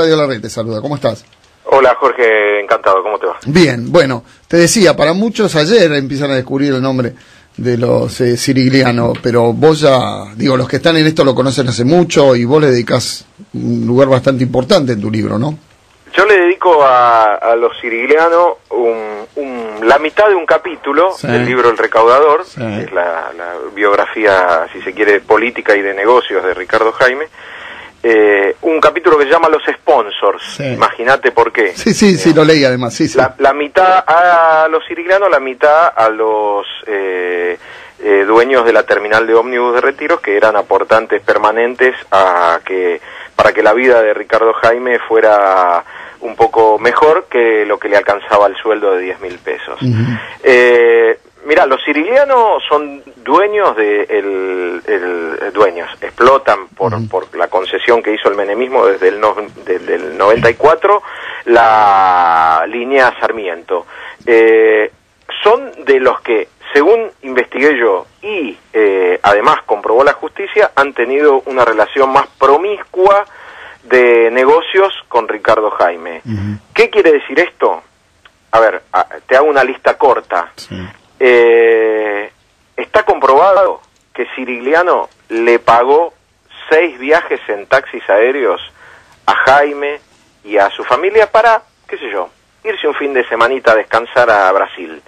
Radio La Red te saluda, ¿cómo estás? Hola Jorge, encantado, ¿cómo te va? Bien, bueno, te decía, para muchos ayer empiezan a descubrir el nombre de los Cirigliano, pero vos ya, digo, los que están en esto lo conocen hace mucho y vos le dedicás un lugar bastante importante en tu libro, ¿no? Yo le dedico a los Cirigliano la mitad de un capítulo del libro El Recaudador, que es la biografía, si se quiere, política y de negocios de Ricardo Jaime. Un capítulo que se llama Los Sponsors, imagínate por qué. Sí, lo leí además, sí. La mitad a los Cirigliano, la mitad a los dueños de la terminal de ómnibus de Retiros, que eran aportantes permanentes para que la vida de Ricardo Jaime fuera un poco mejor que lo que le alcanzaba el sueldo de 10.000 pesos. Mirá, los Cirigliano son dueños de explotan por la concesión que hizo el menemismo desde el del 94 la línea Sarmiento. Son de los que, según investigué yo y además comprobó la justicia, han tenido una relación más promiscua de negocios con Ricardo Jaime. ¿Qué quiere decir esto? A ver, te hago una lista corta. Está comprobado que Cirigliano le pagó 6 viajes en taxis aéreos a Jaime y a su familia para, qué sé yo, irse un fin de semanita a descansar a Brasil.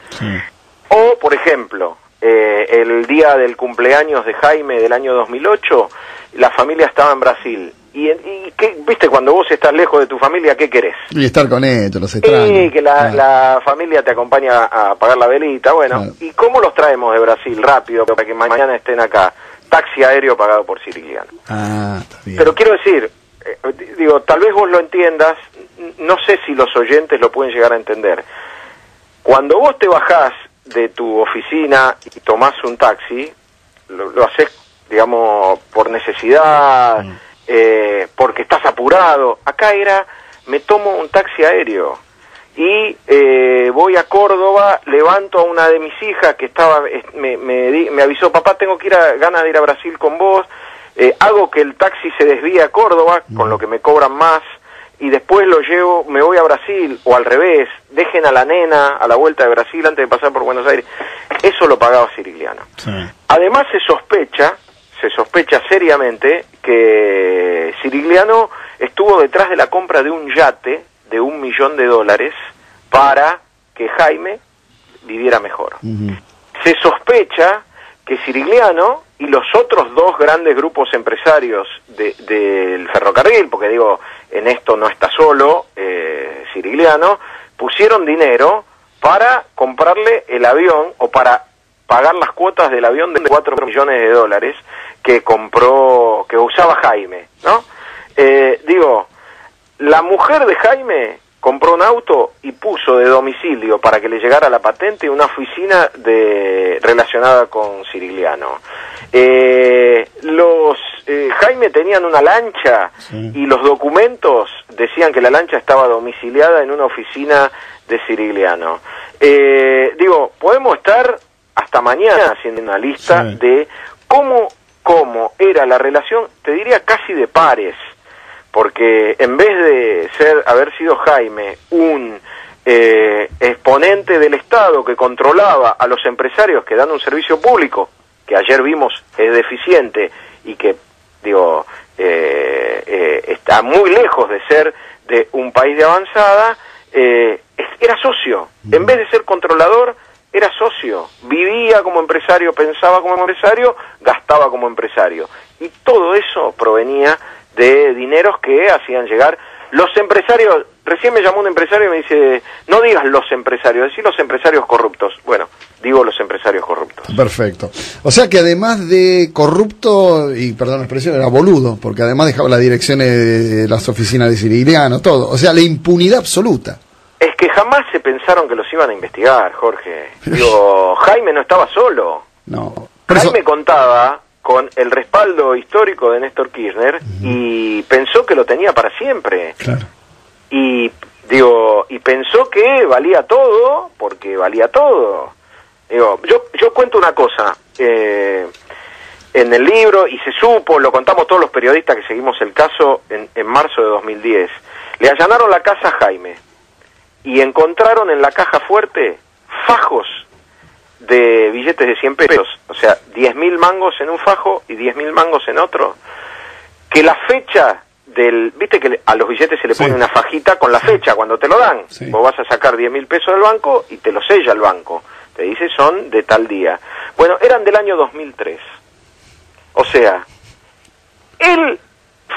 O, por ejemplo, el día del cumpleaños de Jaime del año 2008, la familia estaba en Brasil. Y ¿qué, viste? Cuando vos estás lejos de tu familia, ¿qué querés? Y estar con ellos, los extraños. Y que la familia te acompaña a pagar la velita, bueno. Claro. ¿Y cómo los traemos de Brasil rápido para que mañana estén acá? Taxi aéreo pagado por Cirigliano. Ah, está bien. Pero quiero decir, digo, tal vez vos lo entiendas, no sé si los oyentes lo pueden llegar a entender. Cuando vos te bajás de tu oficina y tomás un taxi, lo haces, digamos, por necesidad... porque estás apurado. Acá era, me tomo un taxi aéreo y voy a Córdoba, levanto a una de mis hijas que estaba, me avisó, papá, tengo que ganas de ir a Brasil con vos, hago que el taxi se desvíe a Córdoba, con lo que me cobran más, y después lo llevo, me voy a Brasil, o al revés, dejen a la nena a la vuelta de Brasil antes de pasar por Buenos Aires. Eso lo pagaba Cirigliano. Además se sospecha seriamente que Cirigliano estuvo detrás de la compra de un yate de $1 millón para que Jaime viviera mejor. Se sospecha que Cirigliano y los otros dos grandes grupos empresarios del ferrocarril, porque digo, en esto no está solo Cirigliano, pusieron dinero para comprarle el avión o para pagar las cuotas del avión de $4 millones que compró, que usaba Jaime, ¿no? Digo, la mujer de Jaime compró un auto y puso de domicilio para que le llegara la patente una oficina relacionada con Cirigliano. Jaime tenían una lancha y los documentos decían que la lancha estaba domiciliada en una oficina de Cirigliano. Digo, podemos estar hasta mañana haciendo una lista de cómo era la relación, te diría casi de pares, porque en vez de haber sido Jaime un exponente del Estado que controlaba a los empresarios que dan un servicio público, que ayer vimos es deficiente y que, digo, está muy lejos de ser de un país de avanzada, era socio. En vez de ser controlador, era socio, vivía como empresario, pensaba como empresario, gastaba como empresario. Y todo eso provenía de dineros que hacían llegar los empresarios. Recién me llamó un empresario y me dice, no digas los empresarios, decí los empresarios corruptos. Bueno, digo los empresarios corruptos. Perfecto. O sea que además de corrupto, y perdón la expresión, era boludo, porque además dejaba las direcciones de las oficinas de Cirigliano, todo. O sea, la impunidad absoluta. Es que jamás se pensaron que los iban a investigar, Jorge. Digo, Jaime no estaba solo. No. Jaime contaba con el respaldo histórico de Néstor Kirchner y pensó que lo tenía para siempre. Claro. Y digo, y pensó que valía todo porque valía todo. Digo, yo cuento una cosa. En el libro, y se supo, lo contamos todos los periodistas que seguimos el caso en marzo de 2010. Le allanaron la casa a Jaime y encontraron en la caja fuerte fajos de billetes de 100 pesos, o sea, 10.000 mangos en un fajo y 10.000 mangos en otro, que la fecha del... Viste que a los billetes se le pone una fajita con la fecha cuando te lo dan. Sí. Vos vas a sacar 10.000 pesos del banco y te lo sella el banco. Te dice, son de tal día. Bueno, eran del año 2003. O sea, el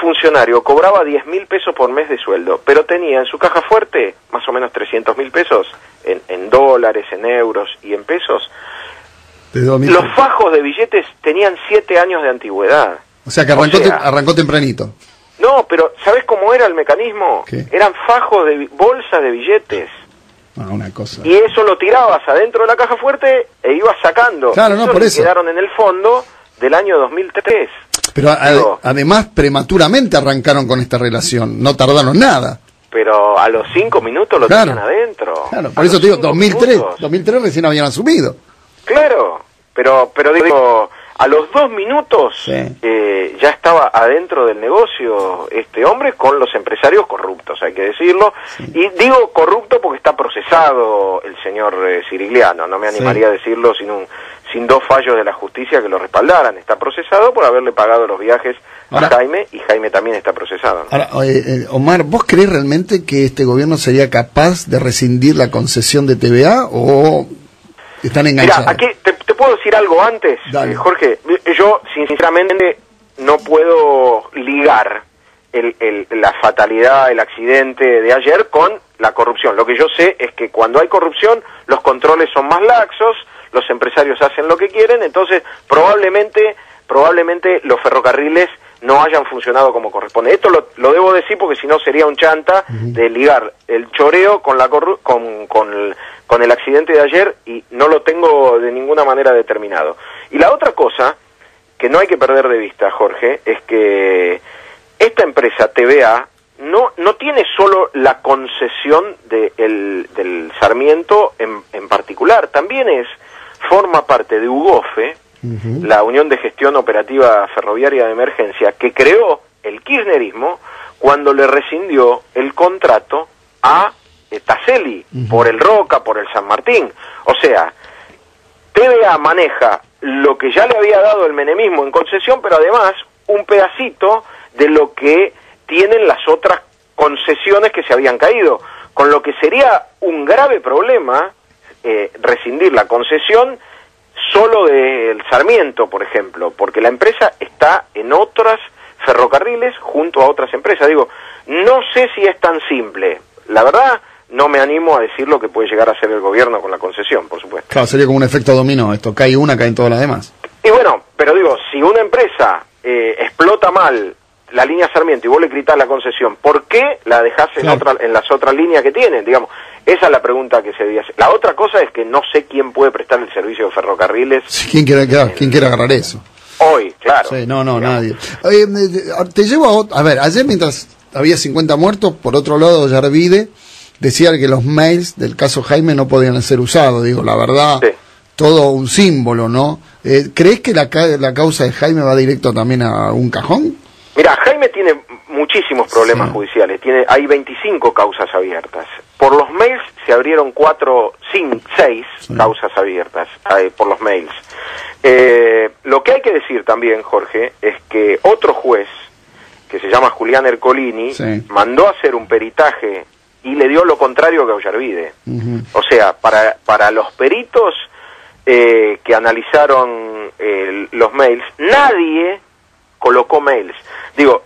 funcionario cobraba 10.000 pesos por mes de sueldo, pero tenía en su caja fuerte más o menos 300.000 pesos en dólares, en euros y en pesos. Los fajos de billetes tenían 7 años de antigüedad. O sea que arrancó tempranito. No, pero ¿sabés cómo era el mecanismo? ¿Qué? Eran fajos de bolsas de billetes. Ah, una cosa. Y eso lo tirabas adentro de la caja fuerte e ibas sacando. Claro, no, por eso. Quedaron en el fondo del año 2003. Pero además prematuramente arrancaron con esta relación, no tardaron nada. Pero a los 5 minutos lo tenían adentro. Claro, por eso te digo, 2003 recién habían asumido. Claro, pero digo, a los 2 minutos ya estaba adentro del negocio este hombre con los empresarios corruptos, hay que decirlo. Sí. Y digo corrupto porque está procesado el señor Cirigliano, no me animaría a decirlo sin 2 fallos de la justicia que lo respaldaran. Está procesado por haberle pagado los viajes a Jaime, y Jaime también está procesado, ¿no? Ahora, Omar, ¿vos crees realmente que este gobierno sería capaz de rescindir la concesión de TVA o están enganchados? Mirá, aquí te puedo decir algo antes, Jorge. Yo sinceramente no puedo ligar la fatalidad, el accidente de ayer con la corrupción. Lo que yo sé es que cuando hay corrupción los controles son más laxos, los empresarios hacen lo que quieren, entonces probablemente los ferrocarriles no hayan funcionado como corresponde. Esto lo debo decir porque si no sería un chanta de ligar el choreo con la con el accidente de ayer, y no lo tengo de ninguna manera determinado. Y la otra cosa que no hay que perder de vista, Jorge, es que esta empresa TVA no tiene solo la concesión del Sarmiento en particular, también forma parte de Ugofe, la Unión de Gestión Operativa Ferroviaria de Emergencia, que creó el kirchnerismo cuando le rescindió el contrato a Tacelli, por el Roca, por el San Martín. O sea, TVA maneja lo que ya le había dado el menemismo en concesión, pero además un pedacito de lo que tienen las otras concesiones que se habían caído, con lo que sería un grave problema rescindir la concesión solo del Sarmiento, por ejemplo, porque la empresa está en otros ferrocarriles junto a otras empresas. Digo, no sé si es tan simple. La verdad, no me animo a decir lo que puede llegar a hacer el gobierno con la concesión, por supuesto. Claro, sería como un efecto dominó. Esto cae una, caen todas las demás. Y bueno, pero digo, si una empresa explota mal la línea Sarmiento y vos le gritás la concesión, ¿por qué la dejás en las otras líneas que tienen? Digamos, esa es la pregunta que se debía hacer. La otra cosa es que no sé quién puede prestar el servicio de ferrocarriles. Sí, ¿quién quiere agarrar eso? Hoy, claro. Sí, nadie. Te llevo a ver, ayer mientras había 50 muertos, por otro lado Yarvide decía que los mails del caso Jaime no podían ser usados. Digo, la verdad, todo un símbolo, ¿no? ¿Crees que la causa de Jaime va directo también a un cajón? Mira, Jaime tiene muchísimos problemas judiciales, hay 25 causas abiertas. Por los mails se abrieron 6 causas abiertas por los mails. Lo que hay que decir también, Jorge, es que otro juez, que se llama Julián Ercolini, mandó a hacer un peritaje y le dio lo contrario que a Yarvide. O sea, para los peritos que analizaron los mails, nadie colocó mails. Digo,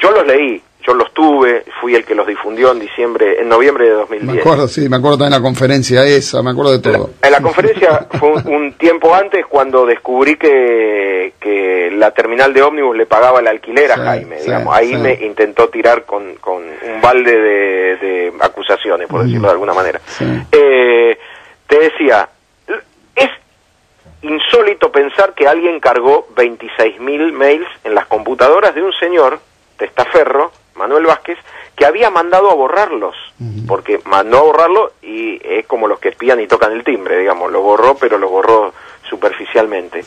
yo los leí, yo los tuve, fui el que los difundió en noviembre de 2010. Me acuerdo, me acuerdo también de la conferencia esa, me acuerdo de todo. En la conferencia fue un tiempo antes cuando descubrí que la terminal de ómnibus le pagaba el alquiler a Jaime, digamos. Ahí me intentó tirar con un balde de acusaciones, por decirlo de alguna manera. Te decía, insólito pensar que alguien cargó 26.000 mails en las computadoras de un señor, testaferro, Manuel Vázquez, que había mandado a borrarlos, porque mandó a borrarlo y es como los que espían y tocan el timbre, digamos, lo borró, pero lo borró superficialmente.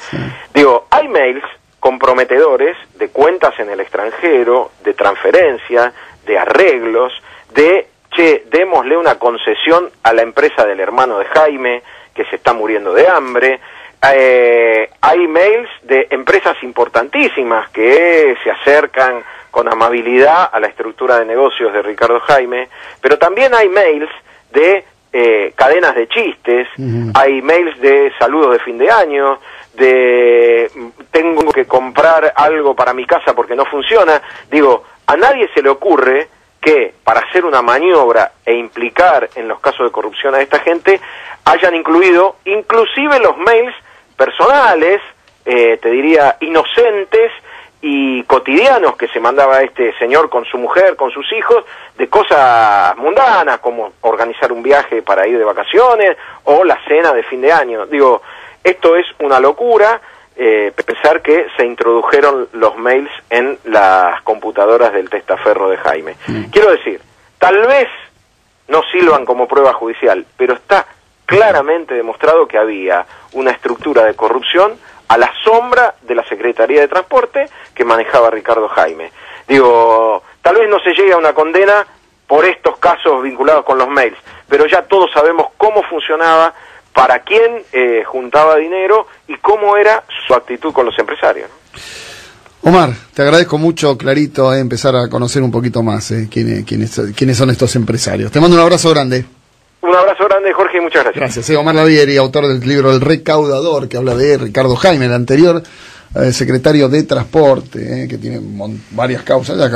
Digo, hay mails comprometedores de cuentas en el extranjero, de transferencia, de arreglos, de, che, démosle una concesión a la empresa del hermano de Jaime, que se está muriendo de hambre. Hay mails de empresas importantísimas que se acercan con amabilidad a la estructura de negocios de Ricardo Jaime, pero también hay mails de cadenas de chistes, hay mails de saludos de fin de año, de tengo que comprar algo para mi casa porque no funciona. Digo, a nadie se le ocurre que para hacer una maniobra e implicar en los casos de corrupción a esta gente hayan incluido inclusive los mails personales, te diría inocentes y cotidianos que se mandaba este señor con su mujer, con sus hijos, de cosas mundanas como organizar un viaje para ir de vacaciones o la cena de fin de año. Digo, esto es una locura. Pensar que se introdujeron los mails en las computadoras del testaferro de Jaime. Quiero decir, tal vez no sirvan como prueba judicial, pero está claramente demostrado que había una estructura de corrupción a la sombra de la Secretaría de Transporte que manejaba Ricardo Jaime. Digo, tal vez no se llegue a una condena por estos casos vinculados con los mails, pero ya todos sabemos cómo funcionaba, para quién juntaba dinero y cómo era su actitud con los empresarios, ¿no? Omar, te agradezco mucho, clarito, empezar a conocer un poquito más quiénes son estos empresarios. Te mando un abrazo grande. Un abrazo grande, Jorge, y muchas gracias. Gracias, Omar Lavieri, autor del libro El Recaudador, que habla de Ricardo Jaime, el anterior secretario de Transporte, que tiene varias causas.